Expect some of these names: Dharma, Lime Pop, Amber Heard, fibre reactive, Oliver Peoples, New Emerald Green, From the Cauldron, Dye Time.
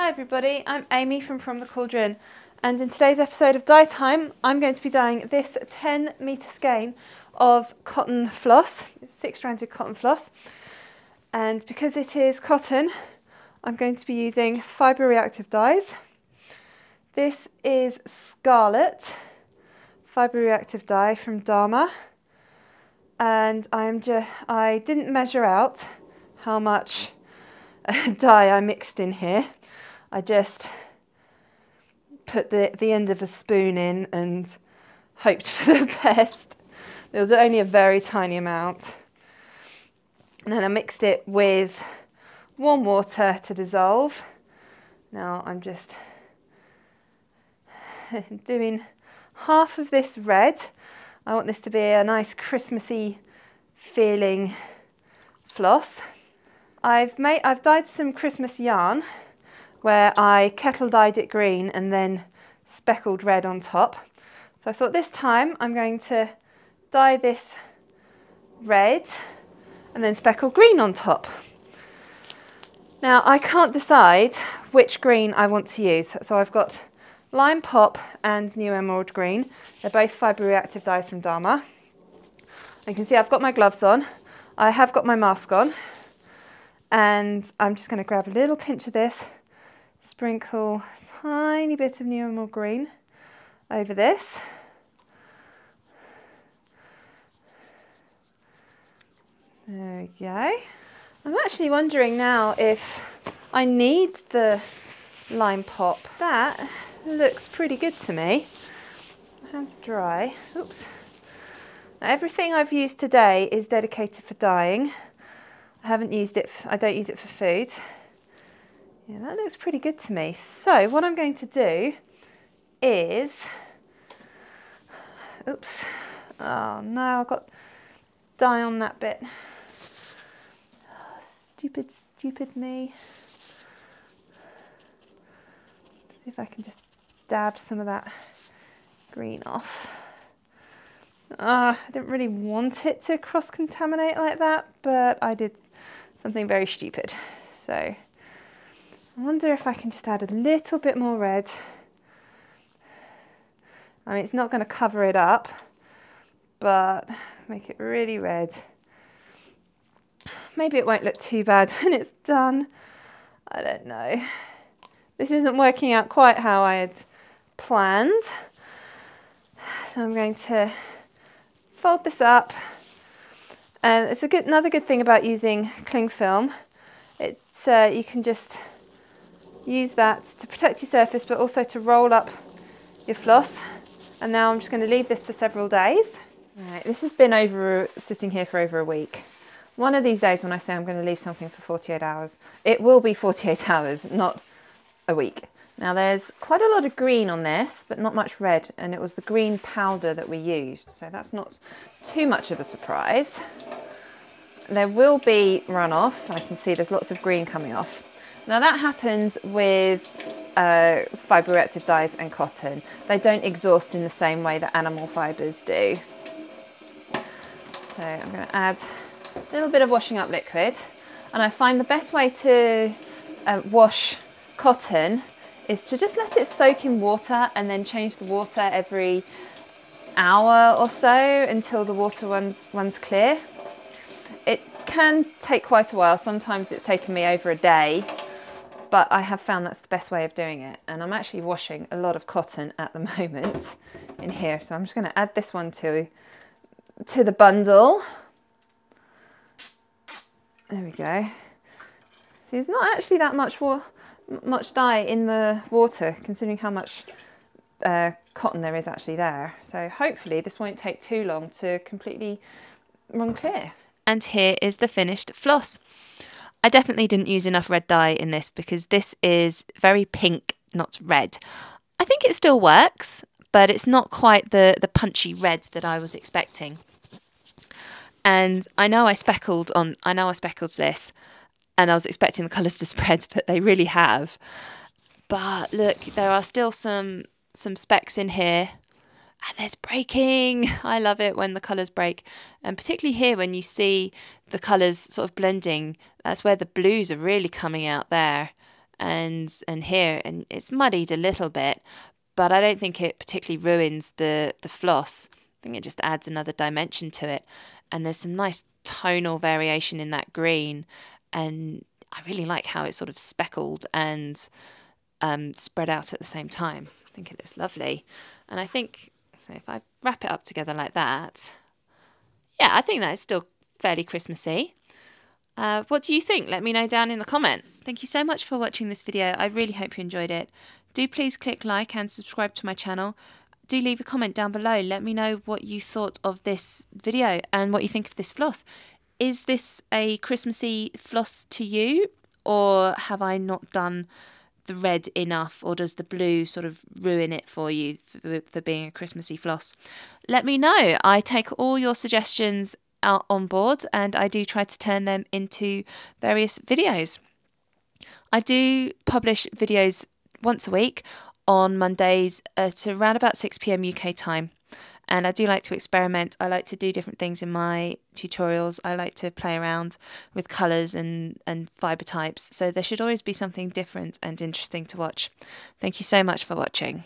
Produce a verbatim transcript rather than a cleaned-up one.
Hi everybody, I'm Amy from From the Cauldron, and in today's episode of Dye Time I'm going to be dyeing this ten metre skein of cotton floss, six stranded cotton floss, and because it is cotton I'm going to be using fibre reactive dyes. This is Scarlet fibre reactive dye from Dharma, and I'm just, I didn't measure out how much dye I mixed in here. I just put the, the end of a spoon in and hoped for the best. There was only a very tiny amount. And then I mixed it with warm water to dissolve. Now I'm just doing half of this red. I want this to be a nice Christmassy feeling floss. I've made, I've dyed some Christmas yarn where I kettle dyed it green and then speckled red on top. So I thought this time I'm going to dye this red and then speckle green on top. Now I can't decide which green I want to use. So I've got Lime Pop and New Emerald Green. They're both fibre reactive dyes from Dharma. You can see I've got my gloves on. I have got my mask on. And I'm just going to grab a little pinch of this, sprinkle a tiny bit of New Emerald Green over this. There we go. I'm actually wondering now if I need the Lime Pop. That looks pretty good to me. My hands are dry. Oops. Now, everything I've used today is dedicated for dyeing. I haven't used it, I don't use it for food. Yeah, that looks pretty good to me. So what I'm going to do is, oops, oh no, I got dye on that bit. Oh, stupid, stupid me. Let's see if I can just dab some of that green off. Uh, I didn't really want it to cross-contaminate like that, but I did something very stupid. So I wonder if I can just add a little bit more red. I mean, it's not going to cover it up, but make it really red. Maybe it won't look too bad when it's done. I don't know. This isn't working out quite how I had planned. So I'm going to fold this up, and it's a good, another good thing about using cling film. It's uh, you can just use that to protect your surface, but also to roll up your floss. And now I'm just going to leave this for several days. Right, this has been over sitting here for over a week. One of these days, when I say I'm going to leave something for forty-eight hours, it will be forty-eight hours, not a week. Now there's quite a lot of green on this, but not much red, and it was the green powder that we used, so that's not too much of a surprise. There will be runoff. I can see there's lots of green coming off. Now that happens with uh, fibre reactive dyes and cotton. They don't exhaust in the same way that animal fibres do. So I'm going to add a little bit of washing up liquid, and I find the best way to uh, wash cotton is to just let it soak in water and then change the water every hour or so until the water runs, runs clear. It can take quite a while. Sometimes it's taken me over a day, but I have found that's the best way of doing it. And I'm actually washing a lot of cotton at the moment in here. So I'm just gonna add this one to, to the bundle. There we go. See, there's not actually that much water. much dye in the water, considering how much uh, cotton there is actually there. So hopefully this won't take too long to completely run clear. And here is the finished floss. I definitely didn't use enough red dye in this, because this is very pink, not red. I think it still works, but it's not quite the, the punchy red that I was expecting. And I know I speckled on, I know I speckled this, and I was expecting the colours to spread, but they really have. But look, there are still some some specks in here, and there's breaking. I love it when the colours break, and particularly here when you see the colours sort of blending, that's where the blues are really coming out there. and and here, and it's muddied a little bit, but I don't think it particularly ruins the the floss. I think it just adds another dimension to it. And there's some nice tonal variation in that green, and I really like how it's sort of speckled and um, spread out at the same time. I think it looks lovely. And I think, so if I wrap it up together like that, yeah, I think that is still fairly Christmassy. Uh, what do you think? Let me know down in the comments. Thank you so much for watching this video. I really hope you enjoyed it. Do please click like and subscribe to my channel. Do leave a comment down below. Let me know what you thought of this video and what you think of this floss. Is this a Christmassy floss to you, or have I not done the red enough, or does the blue sort of ruin it for you for, for being a Christmassy floss? Let me know. I take all your suggestions out on board, and I do try to turn them into various videos. I do publish videos once a week on Mondays at around about six p m U K time, and I do like to experiment. I like to do different things in my tutorials. I like to play around with colours and, and fibre types, so there should always be something different and interesting to watch. Thank you so much for watching.